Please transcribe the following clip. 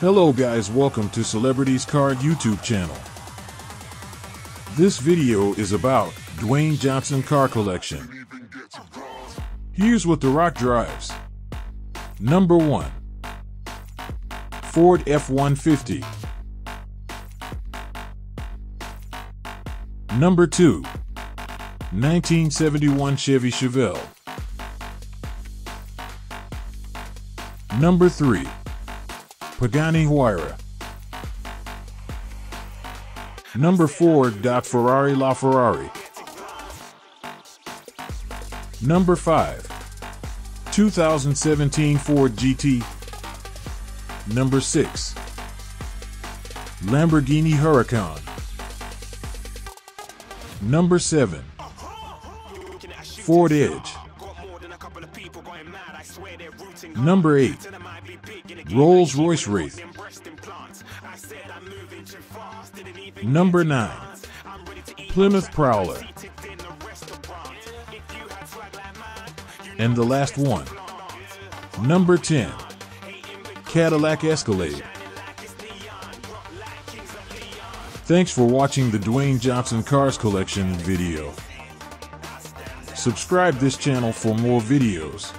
Hello guys, welcome to Celebrities Car YouTube channel. This video is about Dwayne Johnson car collection. Here's what The Rock drives. Number 1. Ford F-150. Number 2. 1971 Chevy Chevelle. Number 3. Pagani Huayra. Number 4. Ferrari LaFerrari. Number 5. 2017 Ford GT. Number 6. Lamborghini Huracán. Number 7. Ford Edge. Number 8. Rolls Royce Wraith. Number 9. Plymouth Prowler. And the last one, number 10, Cadillac Escalade. Thanks for watching the Dwayne Johnson Cars Collection video. Subscribe this channel for more videos.